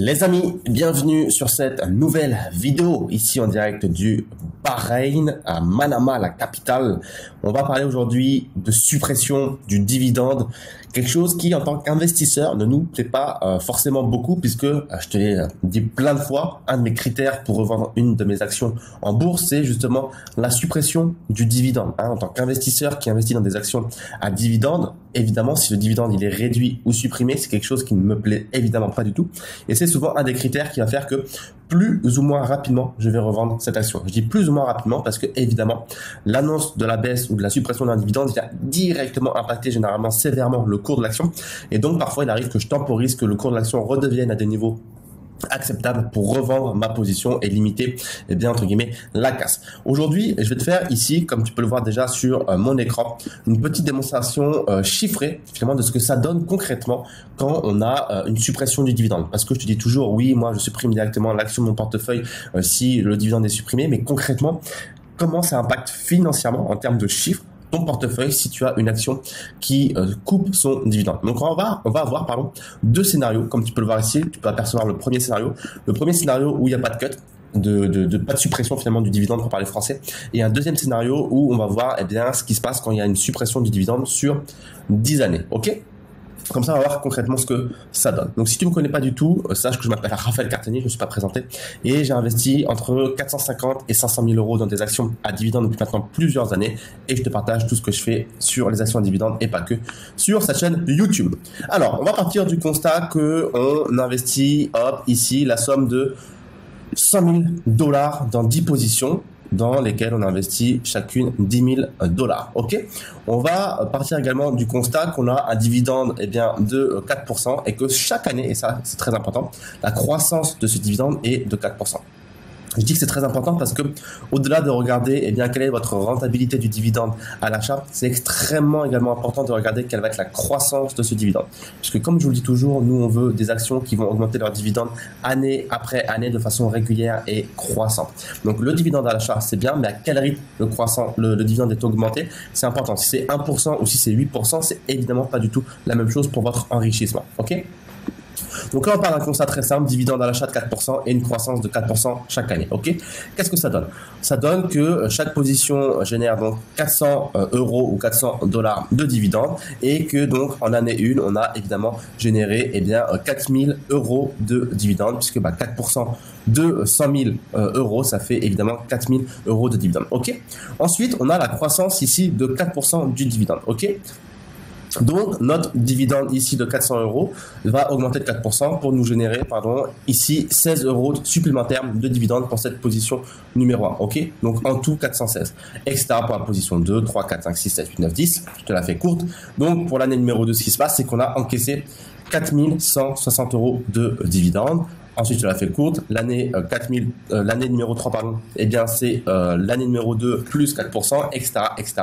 Les amis, bienvenue sur cette nouvelle vidéo ici en direct du Bahreïn à Manama, la capitale. On va parler aujourd'hui de suppression du dividende, quelque chose qui en tant qu'investisseur ne nous plaît pas forcément beaucoup puisque je te l'ai dit plein de fois, un de mes critères pour revendre une de mes actions en bourse, c'est justement la suppression du dividende. En tant qu'investisseur qui investit dans des actions à dividende, évidemment, si le dividende il est réduit ou supprimé, c'est quelque chose qui ne me plaît évidemment pas du tout. Et c'est souvent un des critères qui va faire que plus ou moins rapidement, je vais revendre cette action. Je dis plus ou moins rapidement parce que évidemment, l'annonce de la baisse ou de la suppression d'un dividende vient directement impacter généralement sévèrement le cours de l'action. Et donc parfois, il arrive que je temporise, que le cours de l'action redevienne à des niveaux acceptable pour revendre ma position et limiter, eh bien, entre guillemets, la casse. Aujourd'hui, je vais te faire ici, comme tu peux le voir déjà sur mon écran, une petite démonstration chiffrée, finalement, de ce que ça donne concrètement quand on a une suppression du dividende. Parce que je te dis toujours, oui, moi, je supprime directement l'action de mon portefeuille si le dividende est supprimé, mais concrètement, comment ça impacte financièrement en termes de chiffres ton portefeuille si tu as une action qui coupe son dividende. Donc on va avoir pardon, deux scénarios, comme tu peux le voir ici, tu peux apercevoir le premier scénario. Le premier scénario où il n'y a pas de cut, pas de suppression finalement du dividende pour parler français, et un deuxième scénario où on va voir eh bien, ce qui se passe quand il y a une suppression du dividende sur 10 années. Ok ? Comme ça, on va voir concrètement ce que ça donne. Donc, si tu ne me connais pas du tout, sache que je m'appelle Raphaël Carteni, je ne me suis pas présenté. Et j'ai investi entre 450 et 500 000 euros dans des actions à dividendes depuis maintenant plusieurs années. Et je te partage tout ce que je fais sur les actions à dividendes et pas que sur cette chaîne YouTube. Alors, on va partir du constat qu'on investit, hop, ici, la somme de 100 000 $ dans 10 positions. Dans lesquels on investit chacune 10 000 $. Ok, on va partir également du constat qu'on a un dividende eh bien, de 4% et que chaque année, et ça c'est très important, la croissance de ce dividende est de 4%. Je dis que c'est très important parce que au-delà de regarder eh bien, quelle est votre rentabilité du dividende à l'achat, c'est extrêmement également important de regarder quelle va être la croissance de ce dividende. Puisque comme je vous le dis toujours, nous on veut des actions qui vont augmenter leur dividende année après année de façon régulière et croissante. Donc le dividende à l'achat c'est bien, mais à quel rythme le dividende est augmenté, c'est important. Si c'est 1% ou si c'est 8%, c'est évidemment pas du tout la même chose pour votre enrichissement. Ok ? Donc là, on parle d'un constat très simple, dividende à l'achat de 4% et une croissance de 4% chaque année. Ok, qu'est-ce que ça donne? Ça donne que chaque position génère donc 400 € ou 400 $ de dividendes et que donc en année 1, on a évidemment généré eh bien 4 000 € de dividendes puisque bah, 4% de 100 000 €, ça fait évidemment 4 000 € de dividendes. Ok. Ensuite, on a la croissance ici de 4% du dividende. Ok. Donc, notre dividende ici de 400 € va augmenter de 4% pour nous générer, pardon, ici 16 € supplémentaires de dividende pour cette position numéro 1. Ok, donc en tout 416, etc. pour la position 2, 3, 4, 5, 6, 7, 8, 9, 10. Je te la fais courte. Donc, pour l'année numéro 2, ce qui se passe, c'est qu'on a encaissé 4 160 € de dividende. Ensuite, je la fais courte. L'année l'année numéro 3, pardon, eh bien, c'est l'année numéro 2 plus 4%, etc., etc.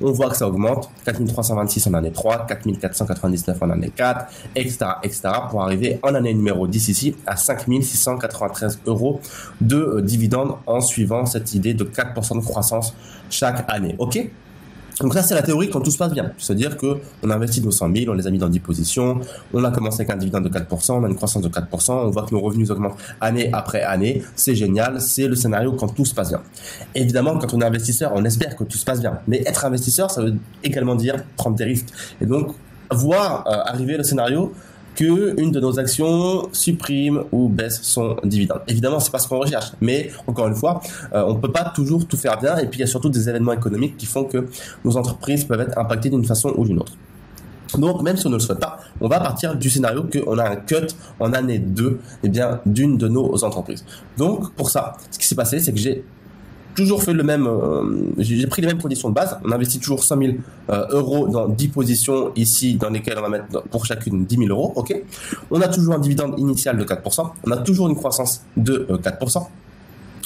On voit que ça augmente. 4 326 en année 3, 4 499 en année 4, etc., etc. pour arriver en année numéro 10 ici à 5 693 € de dividendes en suivant cette idée de 4% de croissance chaque année. OK ? Donc ça, c'est la théorie quand tout se passe bien. C'est-à-dire qu'on investit nos 100 000, on les a mis dans 10 positions, on a commencé avec un dividende de 4%, on a une croissance de 4%, on voit que nos revenus augmentent année après année, c'est génial, c'est le scénario quand tout se passe bien. Évidemment, quand on est investisseur, on espère que tout se passe bien. Mais être investisseur, ça veut également dire prendre des risques. Et donc, voir arriver le scénario que une de nos actions supprime ou baisse son dividende. Évidemment, c'est pas ce qu'on recherche, mais encore une fois, on peut pas toujours tout faire bien et puis il y a surtout des événements économiques qui font que nos entreprises peuvent être impactées d'une façon ou d'une autre. Donc, même si on ne le souhaite pas, on va partir du scénario qu'on a un cut en année 2 eh bien, d'une de nos entreprises. Donc, pour ça, ce qui s'est passé, c'est que j'ai toujours fait le même, j'ai pris les mêmes conditions de base. On investit toujours 100 000 € dans 10 positions ici dans lesquelles on va mettre pour chacune 10 000 €. Ok. On a toujours un dividende initial de 4%. On a toujours une croissance de 4%.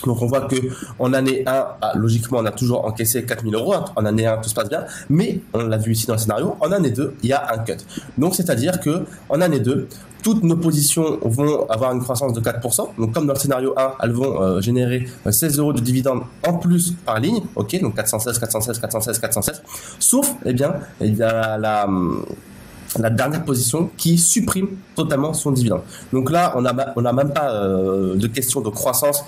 Donc on voit que en année 1, logiquement, on a toujours encaissé 4 000 €. En année 1, tout se passe bien. Mais on l'a vu ici dans le scénario, en année 2, il y a un cut. Donc c'est-à-dire que en année 2, toutes nos positions vont avoir une croissance de 4%. Donc comme dans le scénario 1, elles vont générer 16 € de dividendes en plus par ligne. Ok, donc 416, 416, 416, 416. Sauf, eh bien, il y a la la dernière position qui supprime totalement son dividende. Donc là, on a même pas de question de croissance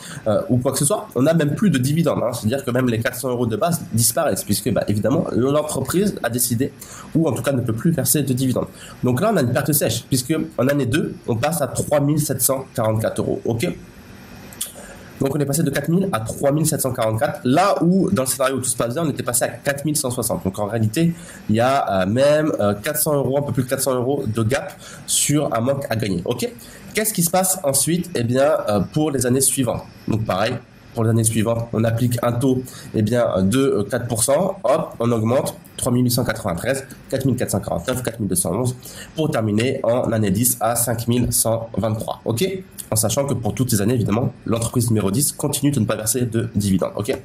ou quoi que ce soit. On n'a même plus de dividende. Hein. C'est-à-dire que même les 400 € de base disparaissent puisque, bah, évidemment, l'entreprise a décidé ou en tout cas ne peut plus verser de dividende. Donc là, on a une perte sèche puisque en année 2, on passe à 3 744 €. OK. Donc, on est passé de 4000 à 3744, là où, dans le scénario où tout se passe bien, on était passé à 4160. Donc, en réalité, il y a même 400 €, un peu plus de 400 € de gap sur un manque à gagner. OK. Qu'est-ce qui se passe ensuite? Eh bien, pour les années suivantes. Donc, pareil, pour les années suivantes, on applique un taux, eh bien, de 4%. Hop, on augmente 3893, 4449, 4211 pour terminer en année 10 à 5123. OK? En sachant que pour toutes les années, évidemment, l'entreprise numéro 10 continue de ne pas verser de dividendes. OK?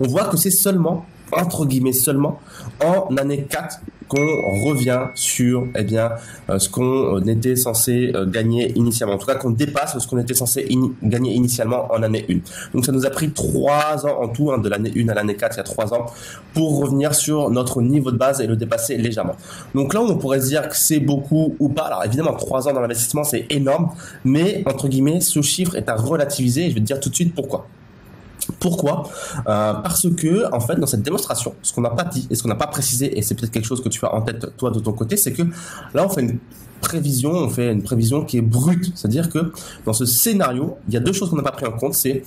On voit que c'est seulement, entre guillemets seulement, en année 4 qu'on revient sur eh bien, ce qu'on était censé gagner initialement. En tout cas, qu'on dépasse ce qu'on était censé gagner initialement en année 1. Donc, ça nous a pris 3 ans en tout, hein, de l'année 1 à l'année 4, il y a 3 ans, pour revenir sur notre niveau de base et le dépasser légèrement. Donc là, on pourrait se dire que c'est beaucoup ou pas. Alors, évidemment, 3 ans dans l'investissement, c'est énorme. Mais, entre guillemets, ce chiffre est à relativiser. Et je vais te dire tout de suite pourquoi. Pourquoi? Parce que, en fait, dans cette démonstration, ce qu'on n'a pas dit et ce qu'on n'a pas précisé, et c'est peut-être quelque chose que tu as en tête, toi, de ton côté, c'est que là, on fait une prévision qui est brute. C'est-à-dire que dans ce scénario, il y a deux choses qu'on n'a pas pris en compte. C'est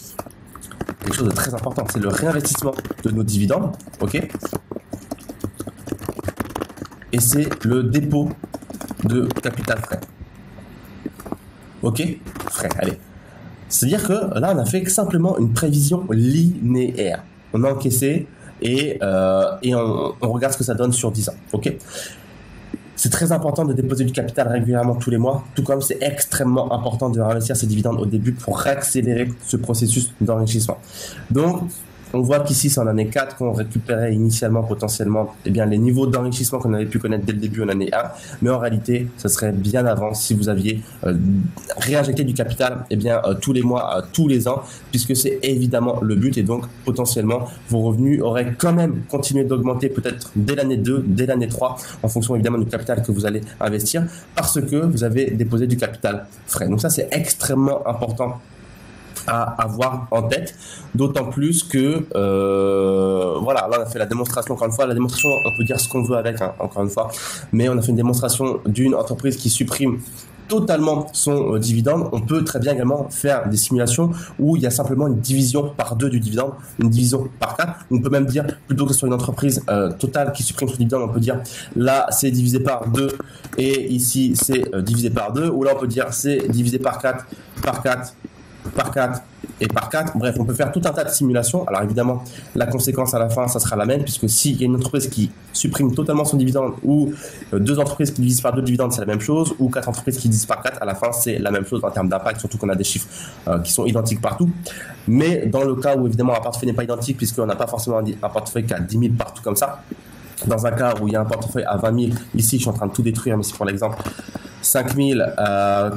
quelque chose de très important, c'est le réinvestissement de nos dividendes, ok? Et c'est le dépôt de capital frais. Ok? Frais, allez. C'est-à-dire que là, on a fait simplement une prévision linéaire. On a encaissé et on regarde ce que ça donne sur 10 ans. Okay ? C'est très important de déposer du capital régulièrement tous les mois, tout comme c'est extrêmement important de réinvestir ses dividendes au début pour accélérer ce processus d'enrichissement. Donc, on voit qu'ici, c'est en année 4 qu'on récupérait initialement, potentiellement, eh bien, les niveaux d'enrichissement qu'on avait pu connaître dès le début en année 1. Mais en réalité, ce serait bien avant si vous aviez réinjecté du capital, eh bien, tous les mois, tous les ans, puisque c'est évidemment le but. Et donc, potentiellement, vos revenus auraient quand même continué d'augmenter peut-être dès l'année 2, dès l'année 3, en fonction évidemment du capital que vous allez investir, parce que vous avez déposé du capital frais. Donc ça, c'est extrêmement important à avoir en tête, d'autant plus que voilà, là on a fait la démonstration, encore une fois, la démonstration on peut dire ce qu'on veut avec, hein, encore une fois, mais on a fait une démonstration d'une entreprise qui supprime totalement son dividende. On peut très bien également faire des simulations où il y a simplement une division par 2 du dividende, une division par 4. On peut même dire, plutôt que sur une entreprise totale qui supprime son dividende, on peut dire là c'est divisé par 2 et ici c'est divisé par 2, ou là on peut dire c'est divisé par 4, par 4, par 4 et par 4. Bref, on peut faire tout un tas de simulations. Alors évidemment, la conséquence à la fin, ça sera la même, puisque s'il y a une entreprise qui supprime totalement son dividende, ou deux entreprises qui divisent par 2 dividendes, c'est la même chose, ou 4 entreprises qui divisent par 4, à la fin, c'est la même chose en termes d'impact, surtout qu'on a des chiffres qui sont identiques partout. Mais dans le cas où, évidemment, un portefeuille n'est pas identique, puisqu'on n'a pas forcément un portefeuille qui a 10 000 partout comme ça, dans un cas où il y a un portefeuille à 20 000, ici, je suis en train de tout détruire, mais c'est pour l'exemple, 5 000,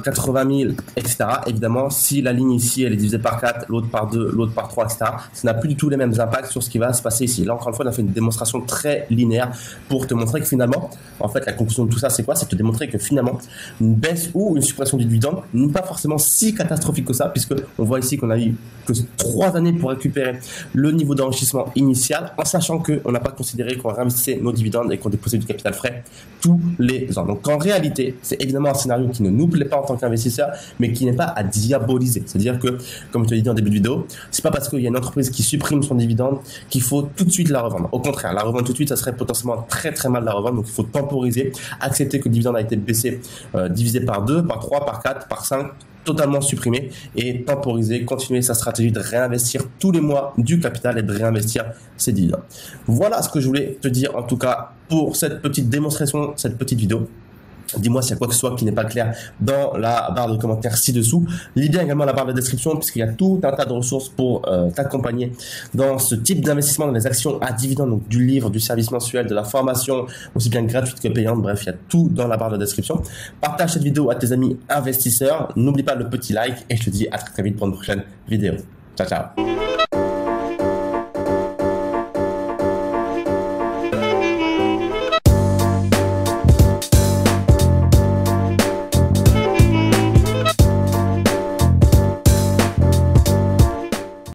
80 000, etc. Évidemment, si la ligne ici, elle est divisée par 4, l'autre par 2, l'autre par 3, etc., ça n'a plus du tout les mêmes impacts sur ce qui va se passer ici. Là, encore une fois, on a fait une démonstration très linéaire pour te montrer que finalement, en fait, la conclusion de tout ça, c'est quoi? C'est te démontrer que finalement, une baisse ou une suppression du dividende n'est pas forcément si catastrophique que ça, puisque on voit ici qu'on a eu que 3 années pour récupérer le niveau d'enrichissement initial, en sachant qu'on n'a pas considéré qu'on réinvestissait nos dividendes et qu'on déposait du capital frais tous les ans. Donc, en réalité, c'est évidemment un scénario qui ne nous plaît pas en tant qu'investisseur, mais qui n'est pas à diaboliser. C'est-à-dire que, comme je te l'ai dit en début de vidéo, c'est pas parce qu'il y a une entreprise qui supprime son dividende qu'il faut tout de suite la revendre. Au contraire, la revendre tout de suite, ça serait potentiellement très très mal de la revendre. Donc il faut temporiser, accepter que le dividende a été baissé, divisé par 2, par 3, par 4, par 5, totalement supprimé, et temporiser, continuer sa stratégie de réinvestir tous les mois du capital et de réinvestir ses dividendes. Voilà ce que je voulais te dire en tout cas pour cette petite démonstration, cette petite vidéo. Dis-moi s'il y a quoi que ce soit qui n'est pas clair dans la barre de commentaires ci-dessous. Lis bien également la barre de description, puisqu'il y a tout un tas de ressources pour t'accompagner dans ce type d'investissement, dans les actions à dividendes, donc du livre, du service mensuel, de la formation, aussi bien gratuite que payante. Bref, il y a tout dans la barre de description. Partage cette vidéo à tes amis investisseurs. N'oublie pas le petit like et je te dis à très très vite pour une prochaine vidéo. Ciao, ciao.